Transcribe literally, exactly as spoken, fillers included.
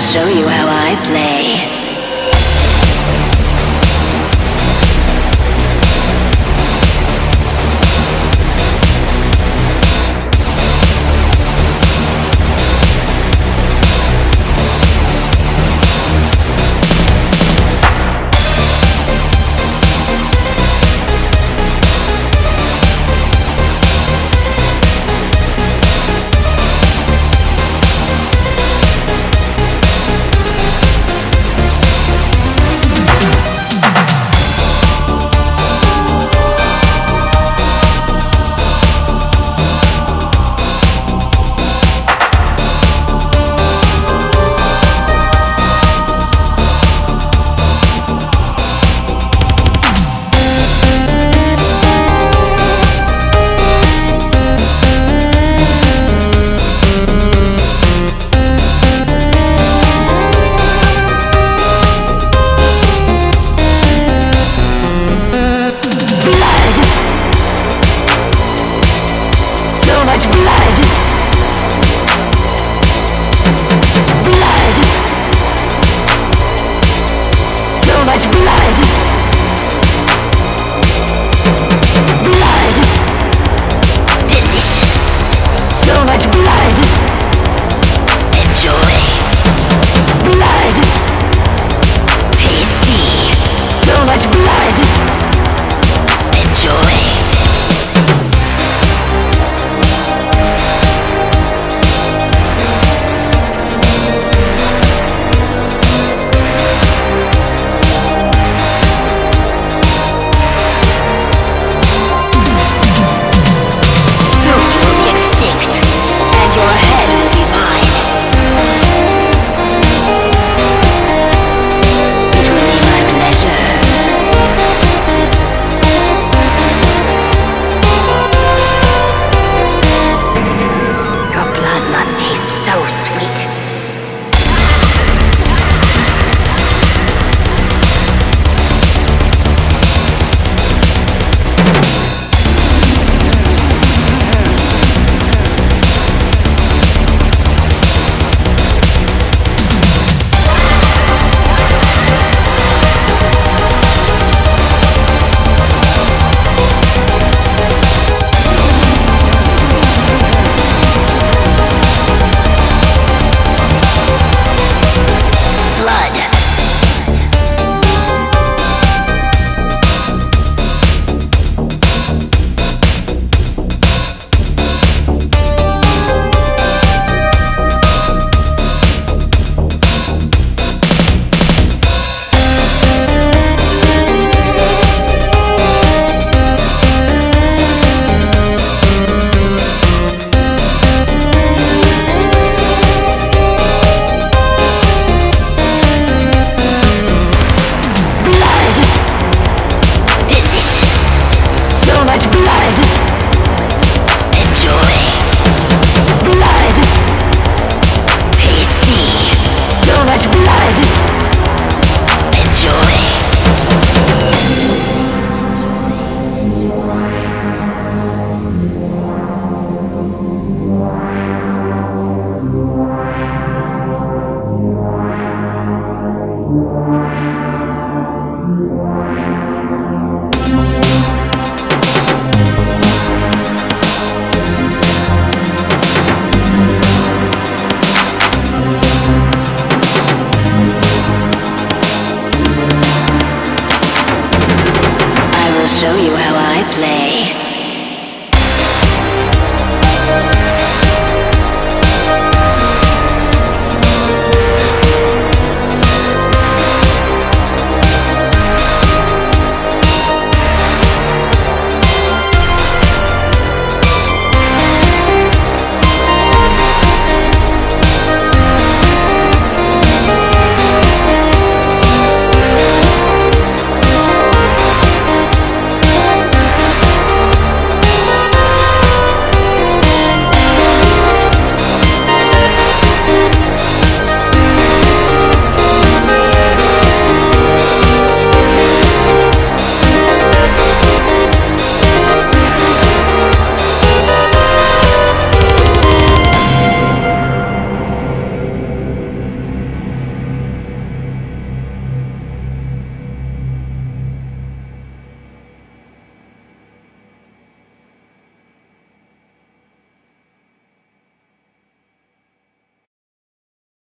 Show you how I play.